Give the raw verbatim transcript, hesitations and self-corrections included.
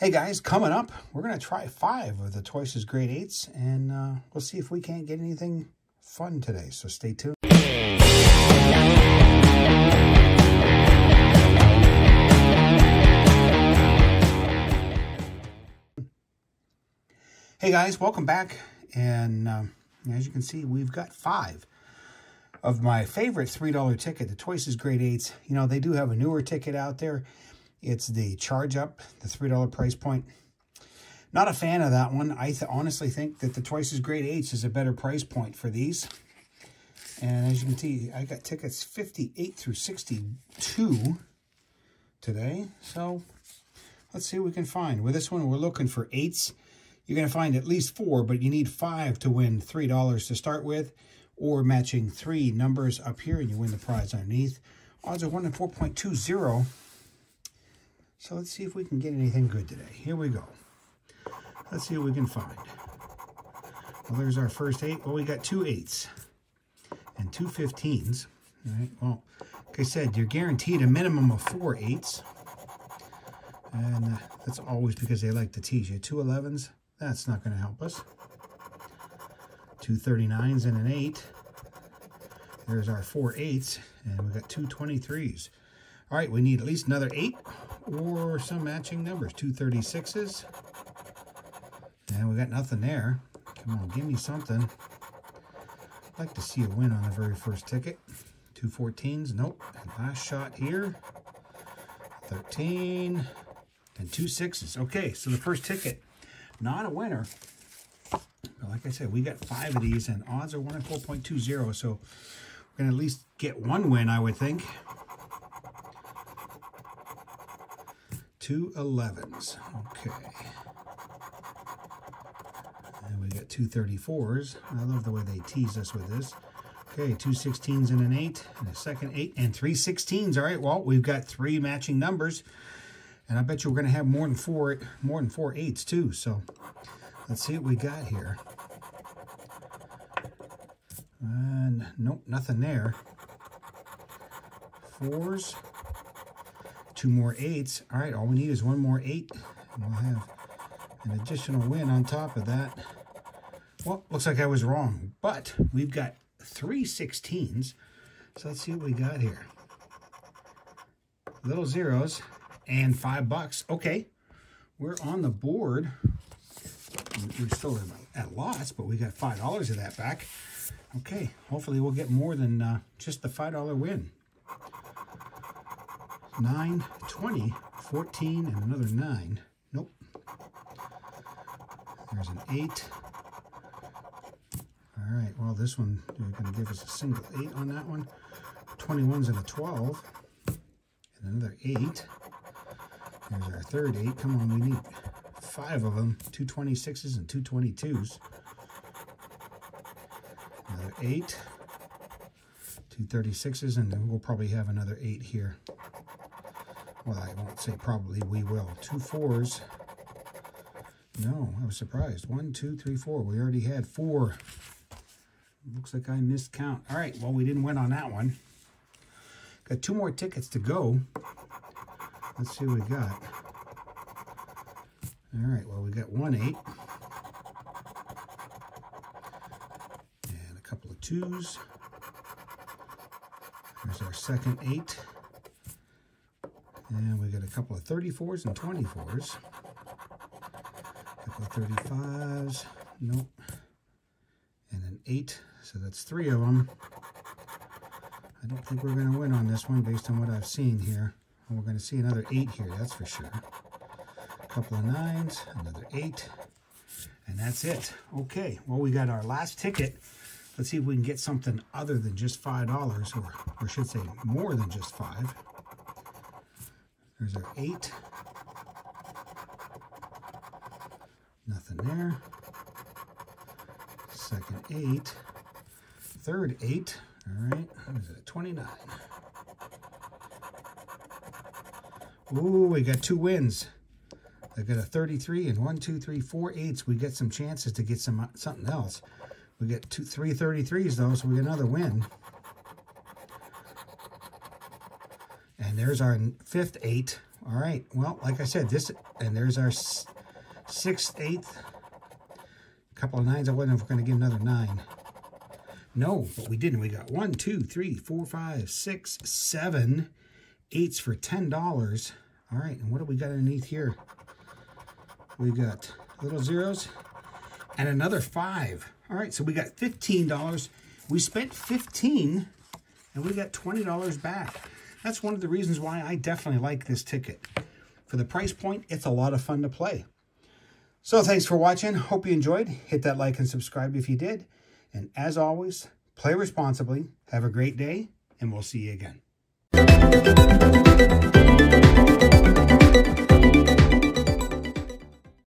Hey guys, coming up, we're going to try five of the Twice as Great Eights, and uh, we'll see if we can't get anything fun today, so stay tuned. Hey guys, welcome back, and uh, as you can see, we've got five of my favorite three dollar ticket, the Twice as Great Eights. You know, they do have a newer ticket out there. It's the Charge Up, the three dollar price point. Not a fan of that one. I th honestly think that the Twice as Great Eights is a better price point for these. And as you can see, I got tickets fifty-eight through sixty-two today. So let's see what we can find. With this one, we're looking for eights. You're going to find at least four, but you need five to win three dollars to start with, or matching three numbers up here, and you win the prize underneath. Odds are one in four point two zero. So let's see if we can get anything good today. Here we go. Let's see what we can find. Well, there's our first eight. Well, we got two eights and two fifteens. All right. Well, like I said, you're guaranteed a minimum of four eights. And uh, that's always because they like to tease you. Two elevens, that's not going to help us. Two thirty-nines and an eight. There's our four eights. And we got two twenty-threes. All right, we need at least another eight or some matching numbers. Two thirty-sixes. And we got nothing there. Come on, give me something. I'd like to see a win on the very first ticket. Two fourteens. Nope. And last shot here. thirteen. And two sixes. Okay, so the first ticket, not a winner. But like I said, we got five of these, and odds are one in four point two zero. So we're going to at least get one win, I would think. Two elevens. Okay. And we got two thirty-fours. I love the way they tease us with this. Okay, two sixteens and an eight, and a second eight, and three sixteens. All right, well, we've got three matching numbers, and I bet you we're going to have more than four, more than four eights too. So let's see what we got here. And nope, nothing there. Fours. Two more eights. All right, all we need is one more eight, and we'll have an additional win on top of that. Well, looks like I was wrong, but we've got three sixteens. So let's see what we got here. Little zeros and five bucks. Okay, we're on the board. We're still at loss, but we got five dollars of that back. Okay, hopefully we'll get more than uh, just the five dollar win. nine, twenty, fourteen, and another nine. Nope. There's an eight. All right, well, this one, they're going to give us a single eight on that one. twenty-ones and a twelve. And another eight. There's our third eight. Come on, we need five of them. Two twenty-sixes and two twenty-twos. Another eight. Two thirty-sixes, and then we'll probably have another eight here. Well, I won't say probably, we will. Two fours. No, I was surprised. One, two, three, four. We already had four. Looks like I missed count. All right, well, we didn't win on that one. Got two more tickets to go. Let's see what we got. All right, well, we got one eight. And a couple of twos. There's our second eight. And we got a couple of thirty-fours and twenty-fours. A couple of thirty-fives. Nope. And an eight. So that's three of them. I don't think we're going to win on this one based on what I've seen here. And we're going to see another eight here, that's for sure. A couple of nines, another eight. And that's it. Okay. Well, we got our last ticket. Let's see if we can get something other than just five dollars, or, or should say more than just five. There's our eight. Nothing there. Second eight. Third eight. All right. What is it? twenty-nine. Ooh, we got two wins. I got a thirty-three and one, two, three, four eights. We get some chances to get some something else. We got two, three thirty-threes though, so we get another win. There's our fifth eight. All right, well, like I said, this, and there's our sixth, eighth, couple of nines. I wasn't going to get another nine. No, but we didn't. We got one, two, three, four, five, six, seven, eights for ten dollars. All right, and what do we got underneath here? We got little zeros and another five. All right, so we got fifteen dollars. We spent fifteen dollars and we got twenty dollars back. That's one of the reasons why I definitely like this ticket. For the price point, it's a lot of fun to play. So thanks for watching. Hope you enjoyed. Hit that like and subscribe if you did. And as always, play responsibly. Have a great day, and we'll see you again.